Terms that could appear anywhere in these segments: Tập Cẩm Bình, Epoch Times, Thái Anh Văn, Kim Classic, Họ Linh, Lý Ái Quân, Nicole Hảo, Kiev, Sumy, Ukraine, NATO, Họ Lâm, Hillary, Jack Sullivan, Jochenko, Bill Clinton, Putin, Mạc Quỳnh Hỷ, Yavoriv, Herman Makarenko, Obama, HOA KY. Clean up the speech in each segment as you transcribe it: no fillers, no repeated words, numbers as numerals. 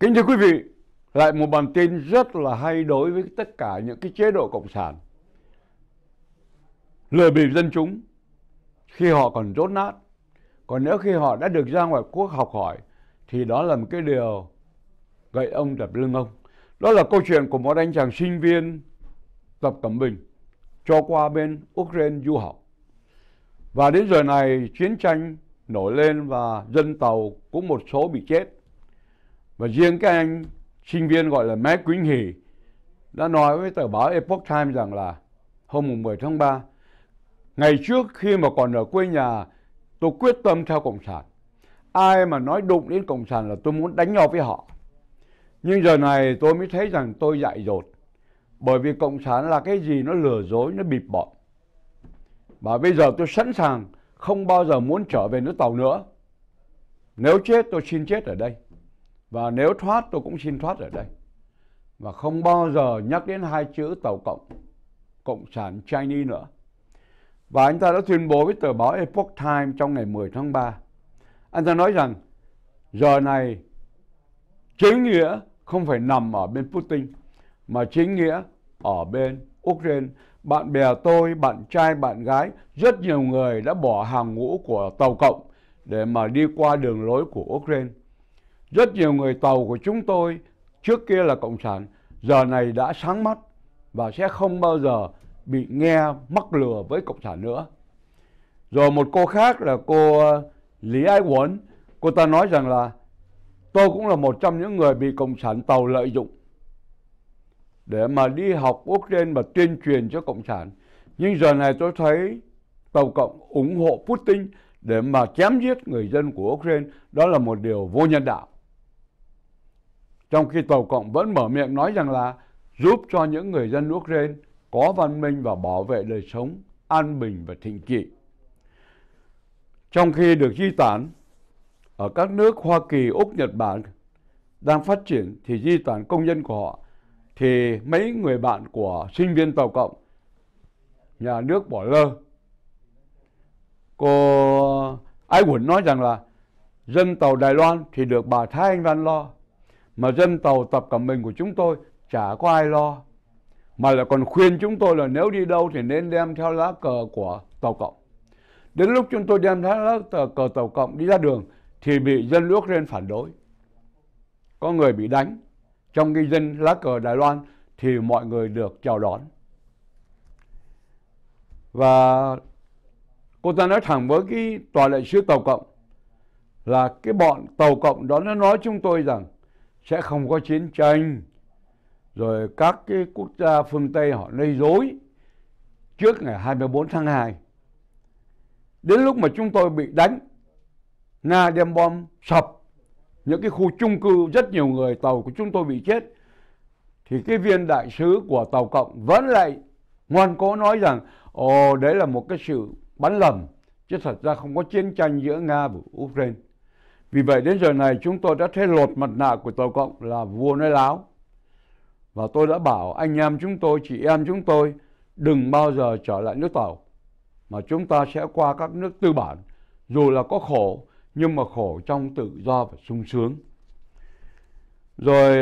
Kính thưa quý vị, lại một bản tin rất là hay đối với tất cả những cái chế độ cộng sản lừa bịp dân chúng khi họ còn rốt nát. Còn nếu khi họ đã được ra ngoài quốc học hỏi thì đó là một cái điều gậy ông đập lưng ông. Đó là câu chuyện của một anh chàng sinh viên Tập Cẩm Bình cho qua bên Ukraine du học. Và đến giờ này chiến tranh nổi lên và dân tàu cũng một số bị chết. Và riêng cái anh sinh viên gọi là Mạc Quỳnh Hỷ đã nói với tờ báo Epoch Times rằng là hôm 10 tháng 3, ngày trước khi mà còn ở quê nhà, tôi quyết tâm theo Cộng sản. Ai mà nói đụng đến Cộng sản là tôi muốn đánh nhau với họ. Nhưng giờ này tôi mới thấy rằng tôi dại dột. Bởi vì Cộng sản là cái gì nó lừa dối, nó bịp bợm. Và bây giờ tôi sẵn sàng không bao giờ muốn trở về nước Tàu nữa. Nếu chết tôi xin chết ở đây. Và nếu thoát tôi cũng xin thoát ở đây. Và không bao giờ nhắc đến hai chữ Tàu Cộng, Cộng sản Chinese nữa. Và anh ta đã tuyên bố với tờ báo Epoch Times trong ngày 10 tháng 3. Anh ta nói rằng giờ này chính nghĩa không phải nằm ở bên Putin, mà chính nghĩa ở bên Ukraine. Bạn bè tôi, bạn trai, bạn gái, rất nhiều người đã bỏ hàng ngũ của Tàu Cộng để mà đi qua đường lối của Ukraine. Rất nhiều người Tàu của chúng tôi trước kia là Cộng sản, giờ này đã sáng mắt và sẽ không bao giờ bị nghe mắc lừa với Cộng sản nữa. Rồi một cô khác là cô Lý Ái Quân, cô ta nói rằng là tôi cũng là một trong những người bị Cộng sản Tàu lợi dụng để mà đi học Ukraine và tuyên truyền cho Cộng sản. Nhưng giờ này tôi thấy Tàu Cộng ủng hộ Putin để mà chém giết người dân của Ukraine. Đó là một điều vô nhân đạo. Trong khi Tàu Cộng vẫn mở miệng nói rằng là giúp cho những người dân Ukraine có văn minh và bảo vệ đời sống an bình và thịnh trị. Trong khi được di tản ở các nước Hoa Kỳ, Úc, Nhật Bản đang phát triển thì di tản công dân của họ, thì mấy người bạn của sinh viên Tàu Cộng nhà nước bỏ lơ. Cô Ái Quẩn nói rằng là dân Tàu Đài Loan thì được bà Thái Anh Văn lo, mà dân Tàu Tập Cẩm Bình của chúng tôi chả có ai lo, mà lại còn khuyên chúng tôi là nếu đi đâu thì nên đem theo lá cờ của Tàu Cộng. Đến lúc chúng tôi đem theo lá cờ Tàu Cộng đi ra đường thì bị dân Ukraine phản đối, có người bị đánh, trong khi dân lá cờ Đài Loan thì mọi người được chào đón. Và cô ta nói thẳng với cái tòa đại sứ Tàu Cộng là cái bọn Tàu Cộng đó nó nói chúng tôi rằng sẽ không có chiến tranh, rồi các cái quốc gia phương Tây họ lây dối trước ngày 24 tháng 2. Đến lúc mà chúng tôi bị đánh, Nga đem bom sập những cái khu chung cư, rất nhiều người Tàu của chúng tôi bị chết, thì cái viên đại sứ của Tàu Cộng vẫn lại ngoan cố nói rằng ồ, đấy là một cái sự bắn lầm, chứ thật ra không có chiến tranh giữa Nga và Ukraine. Vì vậy đến giờ này chúng tôi đã thấy lột mặt nạ của Tàu Cộng là vua nói láo. Và tôi đã bảo anh em chúng tôi, chị em chúng tôi đừng bao giờ trở lại nước Tàu, mà chúng ta sẽ qua các nước tư bản, dù là có khổ nhưng mà khổ trong tự do và sung sướng. Rồi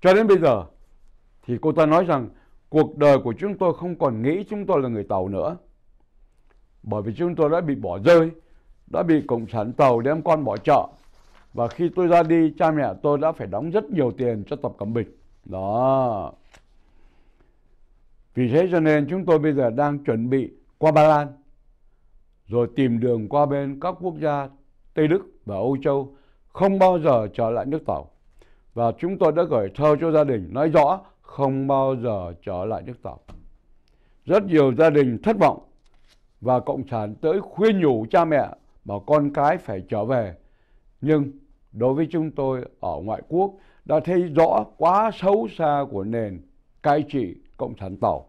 cho đến bây giờ thì cô ta nói rằng cuộc đời của chúng tôi không còn nghĩ chúng tôi là người Tàu nữa, bởi vì chúng tôi đã bị bỏ rơi, đã bị Cộng sản Tàu đem con bỏ chợ. Và khi tôi ra đi, cha mẹ tôi đã phải đóng rất nhiều tiền cho Tập Cẩm Bình. Đó. Vì thế cho nên chúng tôi bây giờ đang chuẩn bị qua Ba Lan, rồi tìm đường qua bên các quốc gia Tây Đức và Âu Châu, không bao giờ trở lại nước Tàu. Và chúng tôi đã gửi thơ cho gia đình nói rõ không bao giờ trở lại nước Tàu. Rất nhiều gia đình thất vọng và Cộng sản tới khuyên nhủ cha mẹ bảo con cái phải trở về. Nhưng đối với chúng tôi ở ngoại quốc đã thấy rõ quá xấu xa của nền cai trị Cộng sản Tàu.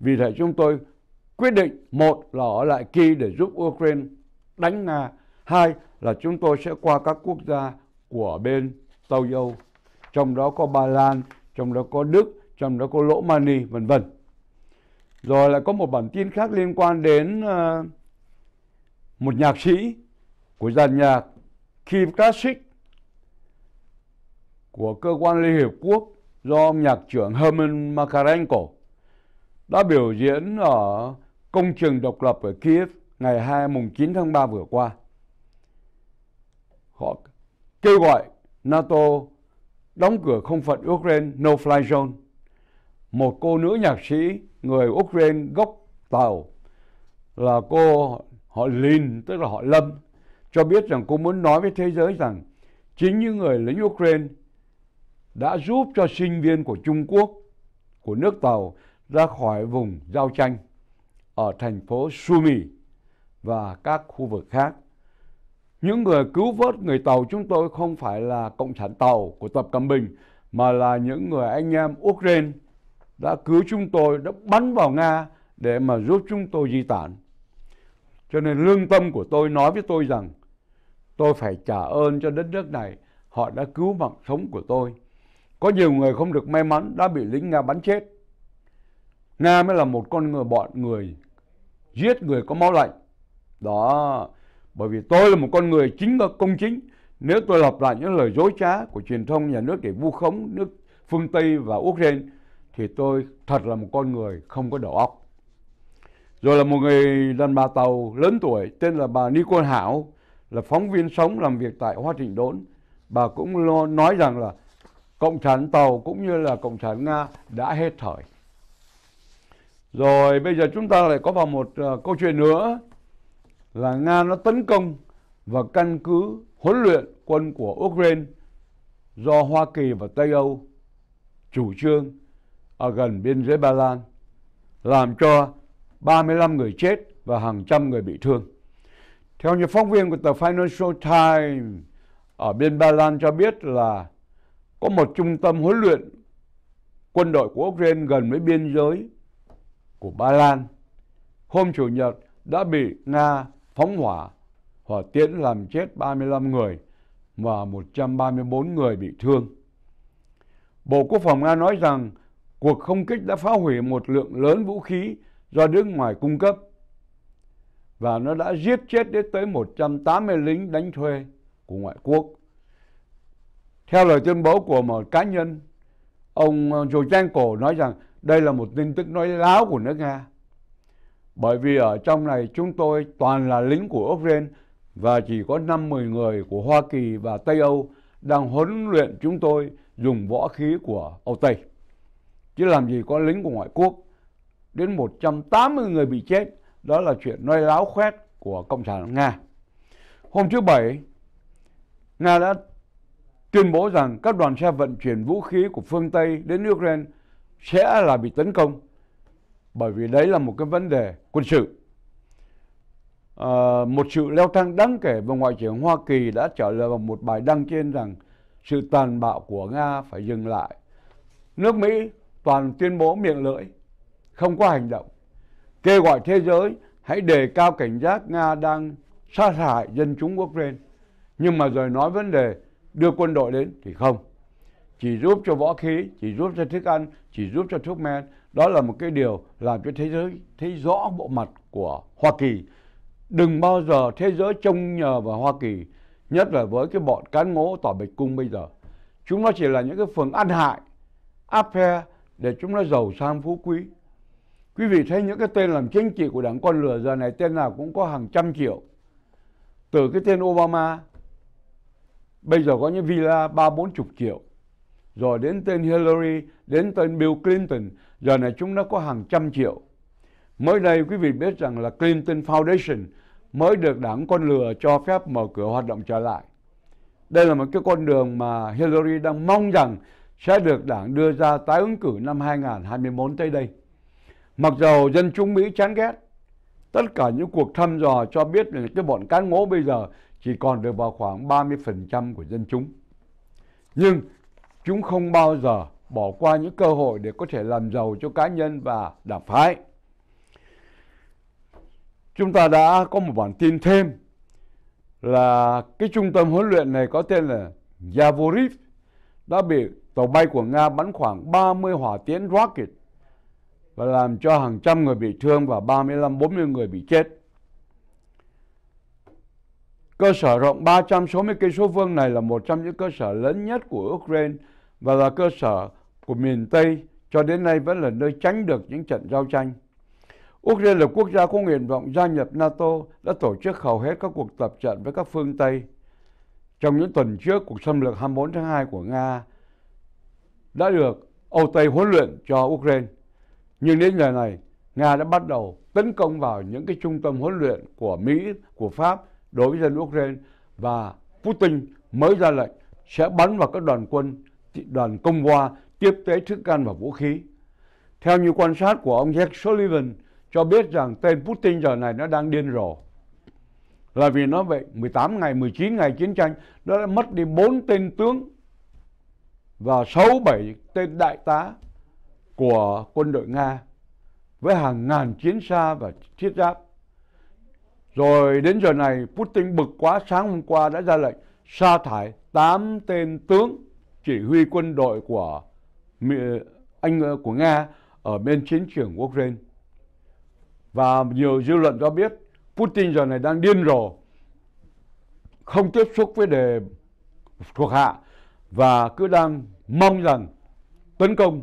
Vì thế chúng tôi quyết định, một là ở lại Kiev để giúp Ukraine đánh Nga, hai là chúng tôi sẽ qua các quốc gia của bên Tây Âu, trong đó có Ba Lan, trong đó có Đức, trong đó có Lỗ Mani, vân vân. Rồi lại có một bản tin khác liên quan đến một nhạc sĩ của dàn nhạc Kim Classic của Cơ quan Liên Hiệp Quốc do ông nhạc trưởng Herman Makarenko đã biểu diễn ở công trường độc lập ở Kiev ngày 9 tháng 3 vừa qua. Họ kêu gọi NATO đóng cửa không phận Ukraine, No-Fly Zone. Một cô nữ nhạc sĩ người Ukraine gốc Tàu là cô Họ Linh, tức là Họ Lâm, cho biết rằng cô muốn nói với thế giới rằng chính những người lính Ukraine đã giúp cho sinh viên của Trung Quốc, của nước Tàu ra khỏi vùng giao tranh ở thành phố Sumy và các khu vực khác. Những người cứu vớt người Tàu chúng tôi không phải là Cộng sản Tàu của Tập Cẩm Bình, mà là những người anh em Ukraine đã cứu chúng tôi, đã bắn vào Nga để mà giúp chúng tôi di tản. Cho nên lương tâm của tôi nói với tôi rằng tôi phải trả ơn cho đất nước này, họ đã cứu mạng sống của tôi. Có nhiều người không được may mắn đã bị lính Nga bắn chết. Nga mới là một con người, bọn người giết người có máu lạnh. Đó, bởi vì tôi là một con người chính và công chính. Nếu tôi lặp lại những lời dối trá của truyền thông nhà nước để vu khống nước phương Tây và Ukraine thì tôi thật là một con người không có đầu óc. Rồi là một người đàn bà Tàu lớn tuổi tên là bà Nicole Hảo, là phóng viên sống làm việc tại Washington Đốn. Bà cũng nói rằng là Cộng sản Tàu cũng như là Cộng sản Nga đã hết thời. Rồi bây giờ chúng ta lại có vào một câu chuyện nữa là Nga nó tấn công vào căn cứ huấn luyện quân của Ukraine do Hoa Kỳ và Tây Âu chủ trương ở gần biên giới Ba Lan, làm cho 35 người chết và hàng trăm người bị thương. Theo như phóng viên của tờ Financial Times ở bên Ba Lan cho biết là có một trung tâm huấn luyện quân đội của Ukraine gần với biên giới của Ba Lan hôm Chủ nhật đã bị Nga phóng hỏa tiễn làm chết 35 người và 134 người bị thương. Bộ Quốc phòng Nga nói rằng cuộc không kích đã phá hủy một lượng lớn vũ khí do nước ngoài cung cấp và nó đã giết chết đến tới 180 lính đánh thuê của ngoại quốc. Theo lời tuyên bố của một cá nhân, ông Jochenko nói rằng đây là một tin tức nói láo của nước Nga. Bởi vì ở trong này chúng tôi toàn là lính của Ukraine và chỉ có 5-10 người của Hoa Kỳ và Tây Âu đang huấn luyện chúng tôi dùng võ khí của Âu Tây. Chứ làm gì có lính của ngoại quốc. Đến 180 người bị chết, đó là chuyện nói láo khoét của Cộng sản Nga. Hôm thứ Bảy, Nga đã tuyên bố rằng các đoàn xe vận chuyển vũ khí của phương Tây đến Ukraine sẽ là bị tấn công. Bởi vì đấy là một cái vấn đề quân sự. Một sự leo thang đáng kể và Ngoại trưởng Hoa Kỳ đã trả lời vào một bài đăng trên rằng sự tàn bạo của Nga phải dừng lại. Nước Mỹ toàn tuyên bố miệng lưỡi, không có hành động. Kêu gọi thế giới hãy đề cao cảnh giác, Nga đang sát hại dân chúng Ukraine. Nhưng mà rồi nói vấn đề đưa quân đội đến thì không. Chỉ giúp cho võ khí, chỉ giúp cho thức ăn, chỉ giúp cho thuốc men. Đó là một cái điều làm cho thế giới thấy rõ bộ mặt của Hoa Kỳ. Đừng bao giờ thế giới trông nhờ vào Hoa Kỳ, nhất là với cái bọn cán ngỗ tỏ bạch cung bây giờ. Chúng nó chỉ là những cái phường ăn hại, áp phe để chúng nó giàu sang phú quý. Quý vị thấy những cái tên làm chính trị của đảng con lừa giờ này tên nào cũng có hàng trăm triệu. Từ cái tên Obama, bây giờ có những villa 30-40 triệu. Rồi đến tên Hillary, đến tên Bill Clinton, giờ này chúng nó có hàng trăm triệu. Mới đây quý vị biết rằng là Clinton Foundation mới được đảng con lừa cho phép mở cửa hoạt động trở lại. Đây là một cái con đường mà Hillary đang mong rằng sẽ được đảng đưa ra tái ứng cử năm 2024 tới đây. Mặc dù dân chúng Mỹ chán ghét, tất cả những cuộc thăm dò cho biết là cái bọn cán ngố bây giờ chỉ còn được vào khoảng 30% của dân chúng. Nhưng chúng không bao giờ bỏ qua những cơ hội để có thể làm giàu cho cá nhân và đảng phái. Chúng ta đã có một bản tin thêm là cái trung tâm huấn luyện này có tên là Yavoriv đã bị tàu bay của Nga bắn khoảng 30 hỏa tiễn rocket và làm cho hàng trăm người bị thương và 35-40 người bị chết. Cơ sở rộng 360 km² này là một trong những cơ sở lớn nhất của Ukraine và là cơ sở của miền Tây cho đến nay vẫn là nơi tránh được những trận giao tranh. Ukraine là quốc gia có nguyện vọng gia nhập NATO, đã tổ chức hầu hết các cuộc tập trận với các phương Tây. Trong những tuần trước, cuộc xâm lược 24 tháng 2 của Nga đã được Âu Tây huấn luyện cho Ukraine. Nhưng đến ngày này, Nga đã bắt đầu tấn công vào những cái trung tâm huấn luyện của Mỹ, của Pháp đối với dân Ukraine, và Putin mới ra lệnh sẽ bắn vào các đoàn quân, đoàn công hoa tiếp tế thức ăn và vũ khí. Theo như quan sát của ông Jack Sullivan cho biết rằng tên Putin giờ này nó đang điên rồ. Là vì nó vậy, 18 ngày, 19 ngày chiến tranh, nó đã mất đi 4 tên tướng và 6-7 tên đại tá của quân đội Nga với hàng ngàn chiến xa và thiết giáp. Rồi đến giờ này, Putin bực quá, sáng hôm qua đã ra lệnh sa thải 8 tên tướng chỉ huy quân đội của Nga ở bên chiến trường Ukraine. Và nhiều dư luận cho biết Putin giờ này đang điên rồ, không tiếp xúc với đề thuộc hạ và cứ đang mong rằng tấn công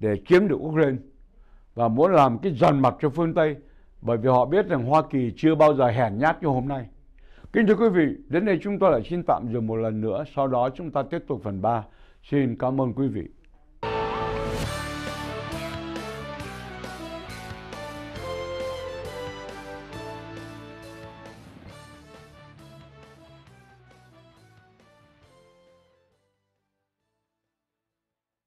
để chiếm được Ukraine và muốn làm cái dằn mặt cho phương Tây, bởi vì họ biết rằng Hoa Kỳ chưa bao giờ hèn nhát như hôm nay. Kính thưa quý vị, đến đây chúng tôi lại xin tạm dừng một lần nữa, sau đó chúng ta tiếp tục phần 3. Xin cảm ơn quý vị.